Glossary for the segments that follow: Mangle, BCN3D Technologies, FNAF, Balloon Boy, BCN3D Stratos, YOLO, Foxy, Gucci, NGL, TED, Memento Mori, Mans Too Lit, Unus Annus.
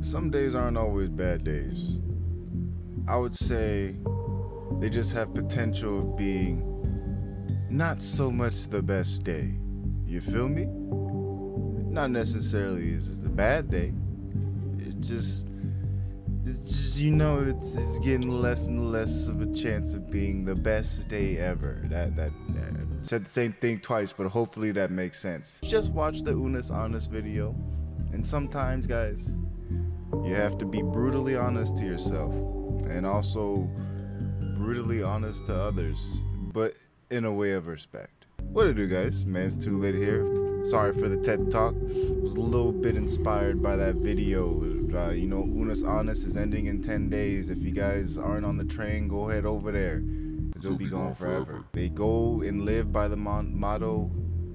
Some days aren't always bad days. I would say they just have potential of being not so much the best day. You feel me? Not necessarily is it a bad day. It's just you know, it's getting less and less of a chance of being the best day ever. That said the same thing twice, but hopefully that makes sense. Just watch the Unus Annus video, and sometimes, guys, you have to be brutally honest to yourself and also brutally honest to others, but in a way of respect. What to do, guys? Man's Too Lit here. Sorry for the TED Talk. Was a little bit inspired by that video. You know, Unus Annus is ending in 10 days. If you guys aren't on the train, go head over there, because it'll be gone forever. They go and live by the motto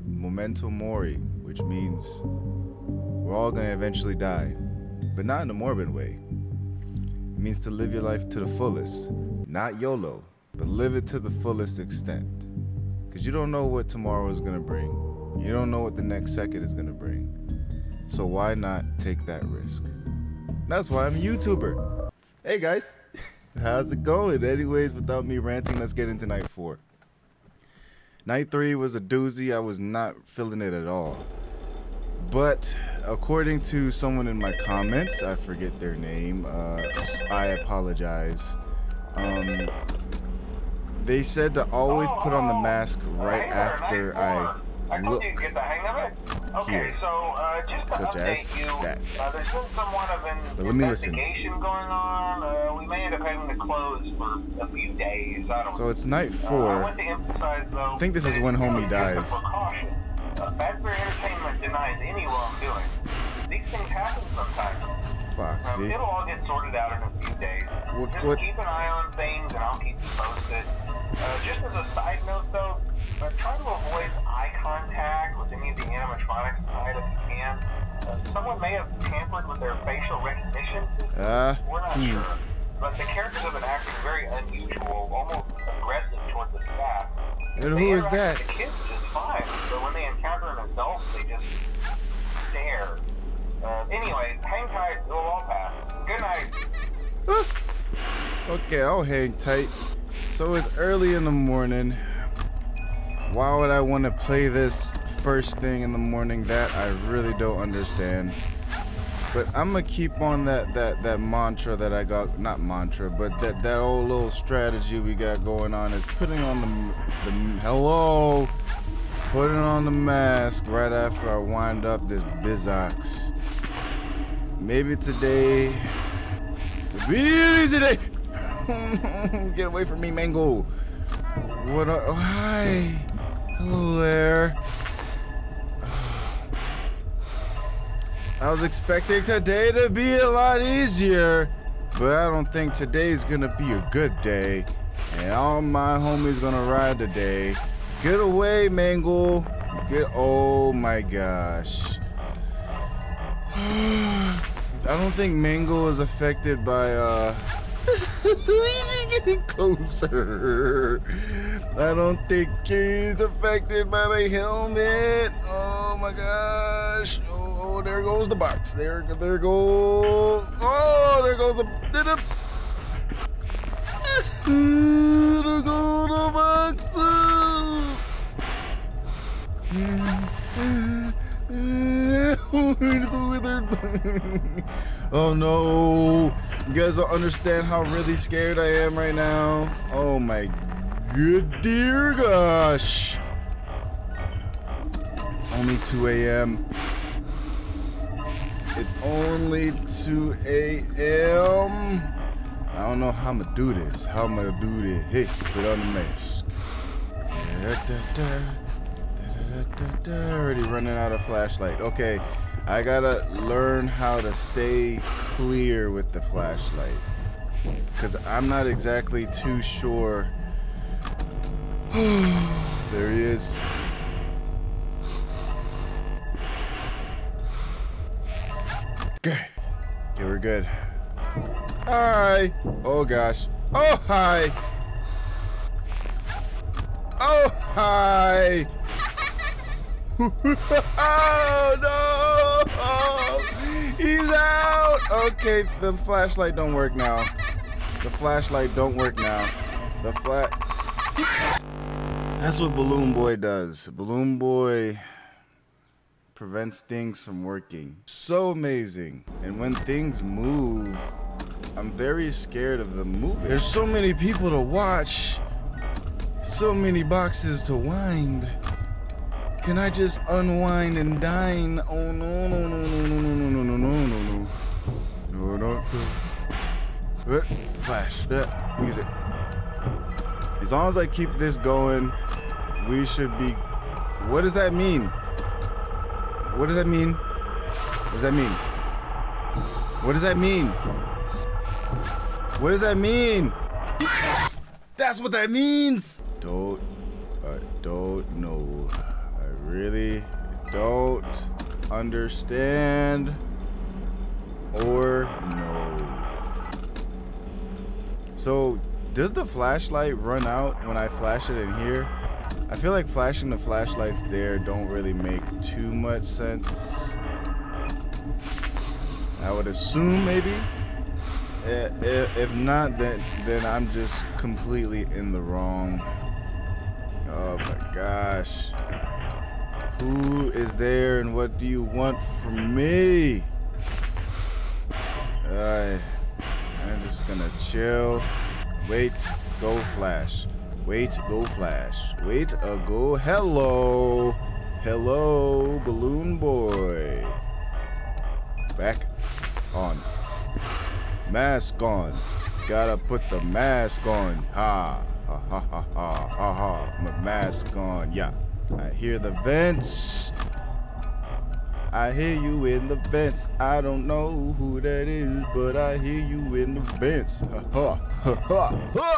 Memento Mori, which means we're all going to eventually die, but not in a morbid way. It means to live your life to the fullest. Not YOLO, but live it to the fullest extent, because you don't know what tomorrow is going to bring. You don't know what the next second is going to bring. So why not take that risk? That's why I'm a YouTuber. Hey guys, how's it going? Anyways, without me ranting, let's get into night 4. Night 3 was a doozy. I was not feeling it at all. But according to someone in my comments, I forget their name, I apologize. They said to always put on the mask right after I look here, such as that. There's been somewhat of an investigation going on. We may end up having to close for a few days. I don't know. So it's night 4. I want to emphasize, though, I think this is when homie dies. Badger Entertainment denies any wrongdoing. These things happen sometimes. Foxy. It'll all get sorted out in a few days. Just keep an eye on things, and I'll keep you posted. Just as a side note, though, try to avoid eye contact with any of the animatronics side if you can. Someone may have tampered with their facial recognition. We're not sure. But the characters have been acting very unusual, almost aggressive toward the staff. And who is that? The kids just fine, but when they encounter an adult, they just stare. Anyway, hang tight, it'll all pass. Good night. Okay, I'll hang tight. So it's early in the morning. Why would I want to play this first thing in the morning? That I really don't understand. But I'm gonna keep on that mantra that I got, not mantra, but that old little strategy we got going on is putting on the mask right after I wind up this bizox. Maybe today, really today. Get away from me, Mangle. What? Oh, hi, hello there. I was expecting today to be a lot easier, but I don't think today's gonna be a good day, and all my homies gonna ride today. Get away, Mangle. Get, oh my gosh. I don't think Mangle is affected by, he's getting closer. I don't think he's affected by my helmet. Oh my gosh. Oh, there goes the box. There goes. Oh, there goes the there goes the box. Oh no! You guys don't understand how really scared I am right now. Oh my good dear gosh! It's only 2 a.m. It's only 2 a.m. I don't know how I'm gonna do this. How am I gonna do this? Hey, put on the mask. Already running out of flashlight. Okay, I gotta learn how to stay clear with the flashlight, because I'm not exactly too sure. There he is. Okay, we're good. Hi. Oh gosh. Oh hi. Oh hi. Oh no. He's She's out! Okay, the flashlight don't work now. The flashlight don't work now. The flat. That's what Balloon Boy does. Balloon Boy prevents things from working. So amazing. And when things move, I'm very scared of them moving. There's so many people to watch. So many boxes to wind. Can I just unwind and dine? Oh no no no no no no no no no no no no no. Flash music. As long as I keep this going, we should be. What does that mean? What does that mean? What does that mean? What does that mean? What does that mean? That's what that means. I don't know. I really don't understand or know. So does the flashlight run out when I flash it in here? I feel like flashing the flashlights there don't really make too much sense. I would assume maybe. If not, then I'm just completely in the wrong. Oh my gosh. Who is there and what do you want from me? I'm just gonna chill. Wait, go flash. Wait, go flash. Wait, go. Hello. Hello, Balloon Boy. Back on. Mask on. Gotta put the mask on. Ha. Ha ha ha ha ha ha. My mask on. Yeah. I hear the vents. I hear you in the vents. I don't know who that is, but I hear you in the vents. Ha ha ha ha ha.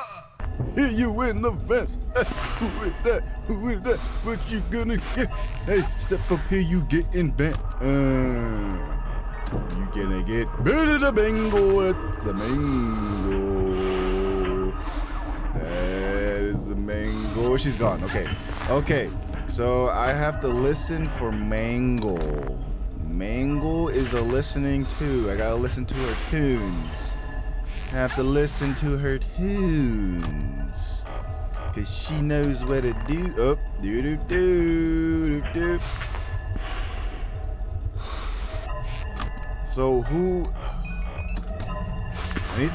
Hear you in the vents. Who is that? Who is that? What you gonna get? Hey, step up here, you getting bent. You gonna get bit of the bingo. It's a mango. That is a mango. She's gone. Okay. Okay. So I have to listen for Mangle. Mangle is a listening too. I gotta listen to her tunes. I have to listen to her tunes. Cause she knows what to do. Up, oh, do do do do do. So who, I need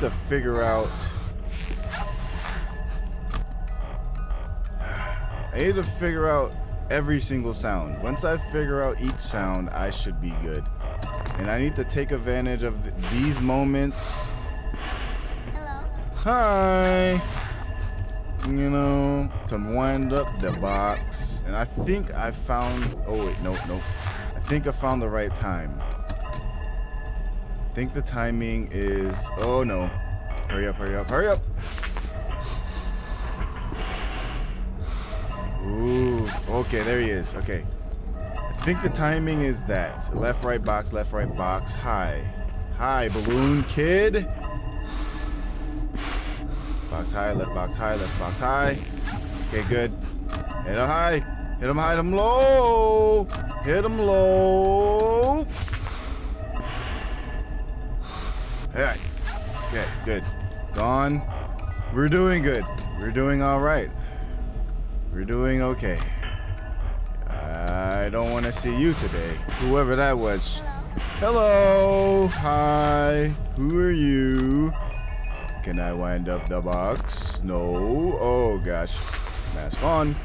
to figure out, every single sound. Once I figure out each sound, I should be good. And I need to take advantage of these moments. Hello. Hi. You know, to wind up the box. And I think I found, oh wait, nope, nope. I think I found the right time. I think the timing is, oh no. Hurry up, hurry up, hurry up. Ooh, okay, there he is, okay. I think the timing is that. Left, right box, high. High, balloon kid. Box high, left box high. Okay, good. Hit him high, hit him low. Hit him low. Alright, okay, good. Gone. We're doing good. We're doing alright. We're doing okay. I don't want to see you today. Whoever that was. Hello. Hello. Hi. Who are you? Can I wind up the box? No. Oh gosh. Mask on.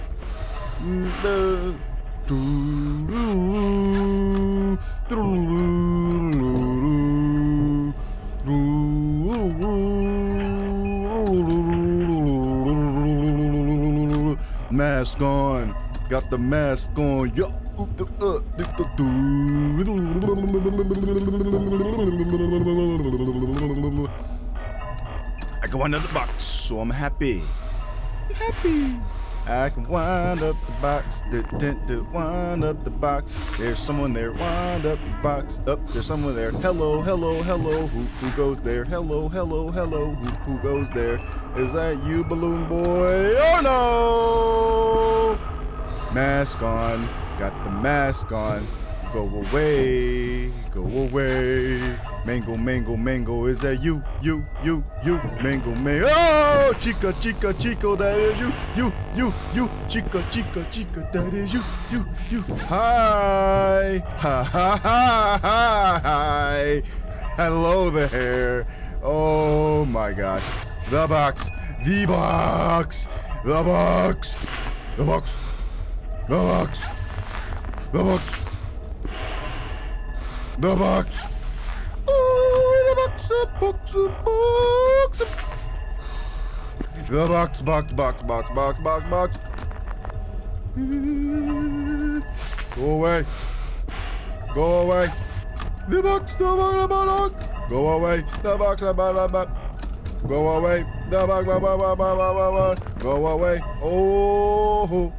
Mask on, got the mask on. Yo, I can wind up the box, so I'm happy. I can wind up the box, wind up the box. There's someone there, wind up the box. Up, there's someone there. Hello, hello, hello. Who goes there? Hello, hello, hello. Who goes there? Is that you, Balloon Boy? Oh no! Mask on. Got the mask on. Go away, go away. Mangle, mangle, mangle, is that you, you, you, you? Mangle, mangle, oh! Chica, chica, chico, that is you, you, you, you. Chica, chica, chica, that is you, you, you. Hi, hi, hi, hi, hi. Hello there. Oh my gosh. The box, the box, the box, the box, the box, the box, the box. Oh, the box, the box, the box, the box, box, box, box, box, box, box. Go away. Go away. The box, the box, the box. Go away. The box, the box, the box. Go away. The box, the box, the box, the box. Go away. Oh.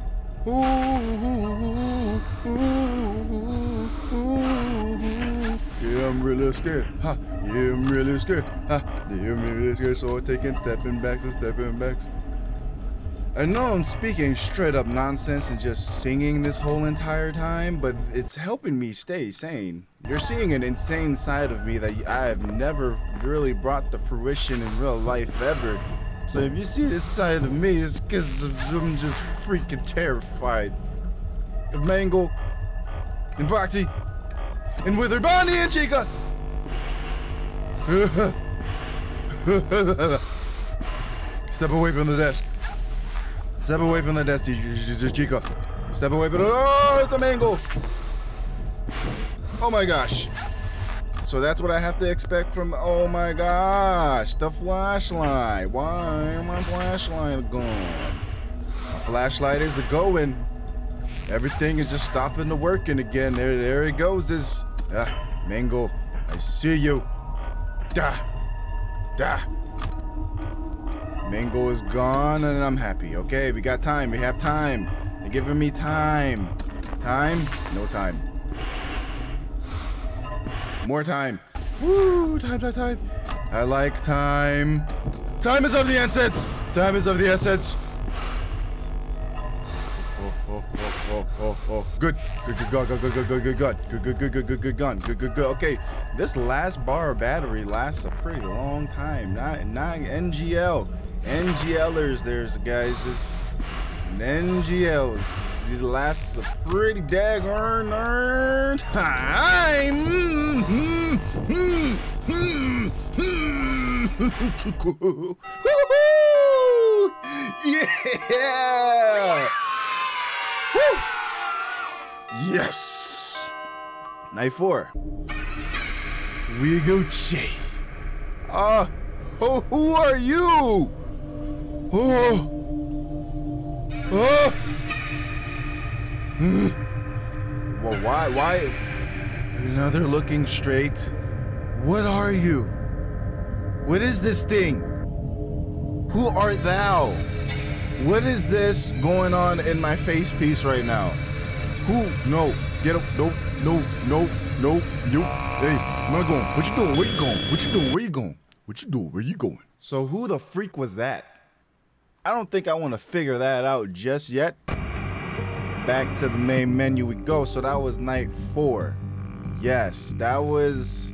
Yeah, I'm really scared. Ha. Yeah, I'm really scared. Ha. Yeah, I'm really scared. So I'm taking stepping backs and stepping backs. I know I'm speaking straight up nonsense and just singing this whole entire time, but it's helping me stay sane. You're seeing an insane side of me that I have never really brought to fruition in real life ever. So if you see this side of me, it's because I'm just freaking terrified of Mangle and Boxy and Withered Bonnie and Chica. Step away from the desk. Step away from the desk, Chica. Step away from the... Oh, it's a Mangle. Oh my gosh. So that's what I have to expect from... Oh my gosh. The flashlight. Why am my flashlight gone? My flashlight is going. Everything is just stopping to working again. There it goes. Is Mangle, I see you. Da. Da. Mangle is gone and I'm happy. Okay, we got time. We have time. They're giving me time. Time? No time. More time. Woo! Time, time, time. I like time. Time is of the essence. Time is of the essence. Oh, oh, oh, oh, oh, oh. Good. Good, good, good, good, good, good, good, good, good, good, good, good, good, gun. Good, good, good. Okay. This last bar of battery lasts a pretty long time. Not NGL. NGLers, there's guys. It's NGLs. It lasts a pretty daggone time. Yeah. Woo! Yes! Night 4. We Gucci. Who are you? Oh. Oh. Mm. Well, why? Now they're looking straight. What are you? What is this thing? Who art thou? What is this going on in my face piece right now? Who? No. Get up. No. No. No. No. You. Hey. Where you going? What you doing? Where you going? What you doing? Where you going? What you doing? Where you going? So who the freak was that? I don't think I want to figure that out just yet. Back to the main menu we go. So that was night 4. Yes. That was...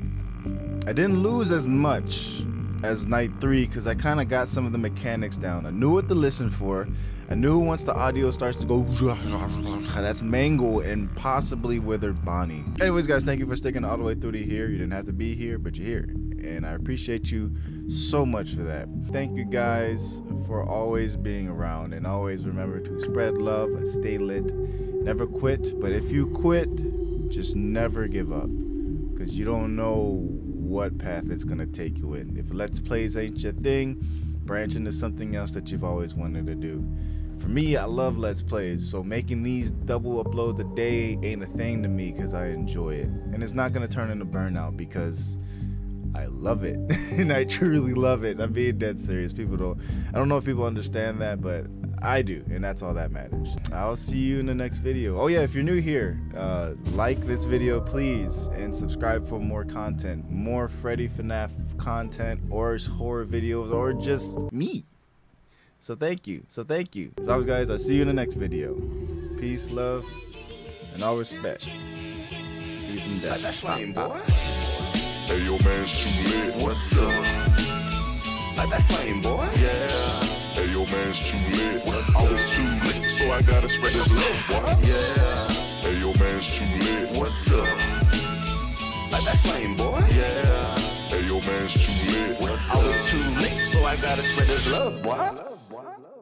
I didn't lose as much as night 3 because I kind of got some of the mechanics down. I knew what to listen for. I knew once the audio starts to go, that's Mangle and possibly Withered Bonnie. Anyways guys, thank you for sticking all the way through to here. You didn't have to be here, but you're here, and I appreciate you so much for that. Thank you guys for always being around, and always remember to spread love, stay lit, never quit. But if you quit, just never give up, because you don't know what path it's gonna take you in. If Let's Plays ain't your thing, branch into something else that you've always wanted to do. For me, I love Let's Plays, so making these double uploads a day ain't a thing to me because I enjoy it. And it's not gonna turn into burnout because I love it. And I truly love it. I'm being dead serious. I don't know if people understand that, but I do, and that's all that matters. I'll see you in the next video. Oh yeah, if you're new here, like this video please, and subscribe for more content, more Freddy FNAF content, or horror videos, or just me. So thank you, as always guys. I'll see you in the next video. Peace, love, and all respect. using that. Hey, your man's too lit. What's up? Like that flame, boy. Yeah. Hey, your man's too lit. I was too lit, so I gotta spread this love, boy. Yeah. Hey, your man's too lit. What's up? Like that flame, boy. Yeah. Hey, your man's too lit. I was too lit, so I gotta spread this love, boy.